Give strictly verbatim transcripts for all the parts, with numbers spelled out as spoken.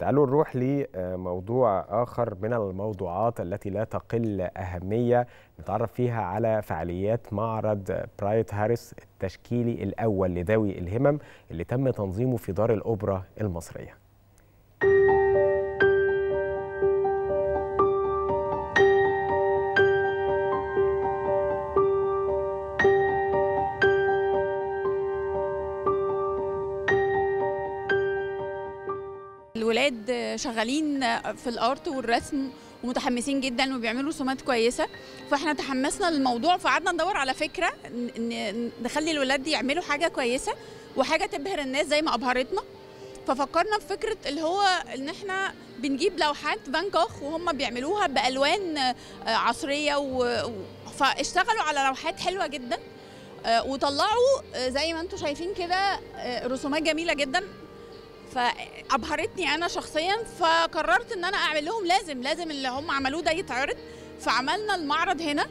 تعالوا نروح لموضوع آخر من الموضوعات التي لا تقل أهمية، نتعرف فيها على فعاليات معرض برايت هاريس التشكيلي الأول لذوي الهمم اللي تم تنظيمه في دار الأوبرا المصرية. الولاد شغالين في الارت والرسم ومتحمسين جدا وبيعملوا رسومات كويسه، فاحنا تحمسنا للموضوع فقعدنا ندور على فكره نخلي الولاد يعملوا حاجه كويسه وحاجه تبهر الناس زي ما ابهرتنا. ففكرنا في فكره اللي هو ان احنا بنجيب لوحات فان جوخ وهم بيعملوها بالوان عصريه و... فاشتغلوا على لوحات حلوه جدا وطلعوا زي ما انتم شايفين كده رسومات جميله جدا، فأبهرتني أنا شخصياً، فقررت إن أنا أعمل لهم لازم لازم اللي هم عملوه ده يتعرض. فعملنا المعرض هنا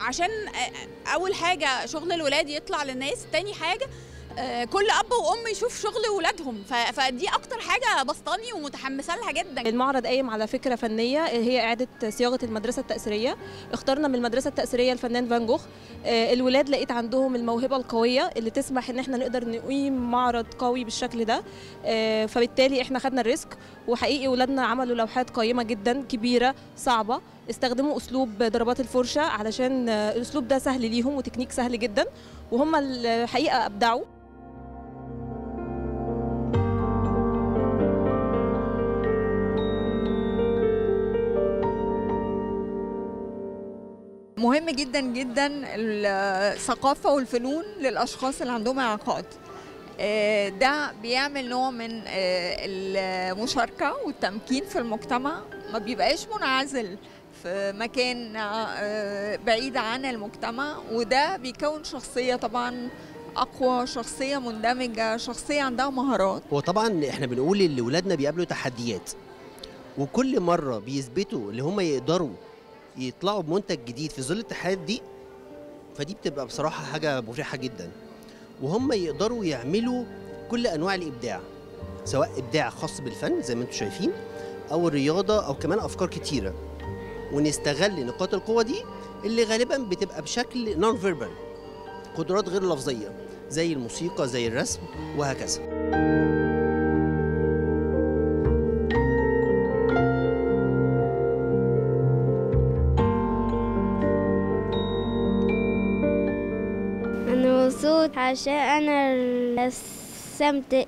عشان أول حاجة شغل الولاد يطلع للناس، تاني حاجة كل أب وأم يشوف شغل ولادهم، فدي أكتر حاجة بسطاني ومتحمسة لها جدا. المعرض قايم على فكرة فنية هي إعادة صياغة المدرسة التأثيرية، اخترنا من المدرسة التأثيرية الفنان فان جوخ. الولاد لقيت عندهم الموهبة القوية اللي تسمح إن احنا نقدر نقيم معرض قوي بالشكل ده، فبالتالي احنا خدنا الريسك وحقيقي ولادنا عملوا لوحات قيمة جدا كبيرة صعبة، استخدموا أسلوب ضربات الفرشة علشان الأسلوب ده سهل ليهم وتكنيك سهل جدا، وهم الحقيقة أبدعوا. مهم جدا جدا الثقافة والفنون للأشخاص اللي عندهم إعاقات، ده بيعمل نوع من المشاركة والتمكين في المجتمع، ما بيبقاش منعزل في مكان بعيد عن المجتمع، وده بيكون شخصية طبعا أقوى، شخصية مندمجة، شخصية عندها مهارات. وطبعا احنا بنقول ان ولادنا بيقابلوا تحديات، وكل مرة بيثبتوا اللي هم يقدروا يطلعوا بمنتج جديد في ظل التحديات دي، فدي بتبقى بصراحة حاجة مريحة جدا، وهم يقدروا يعملوا كل أنواع الإبداع، سواء إبداع خاص بالفن زي ما انتم شايفين أو الرياضة أو كمان أفكار كتيرة، ونستغل نقاط القوة دي اللي غالبا بتبقى بشكل نون فيربال، قدرات غير لفظية زي الموسيقى زي الرسم وهكذا. عشان أنا رسمت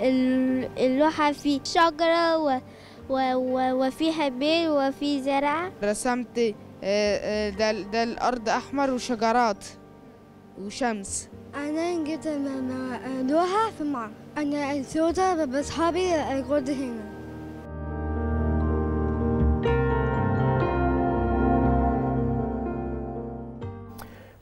اللوحة في شجرة و و و وفيها بير وفي زرع. رسمت ده ده الأرض أحمر وشجرات وشمس. أنا جبت لوحة في المعرض، أنا السودة بأصحابي الجرد هنا.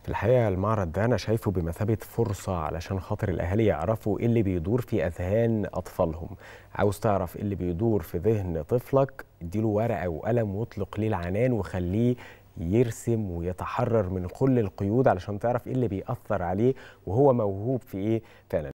الحقيقة المعرض ده أنا شايفه بمثابة فرصة علشان خاطر الأهالي يعرفوا إيه اللي بيدور في أذهان أطفالهم. عاوز تعرف إيه اللي بيدور في ذهن طفلك، اديله ورقة وقلم واطلق ليه العنان وخليه يرسم ويتحرر من كل القيود علشان تعرف إيه اللي بيأثر عليه وهو موهوب في إيه فعلا.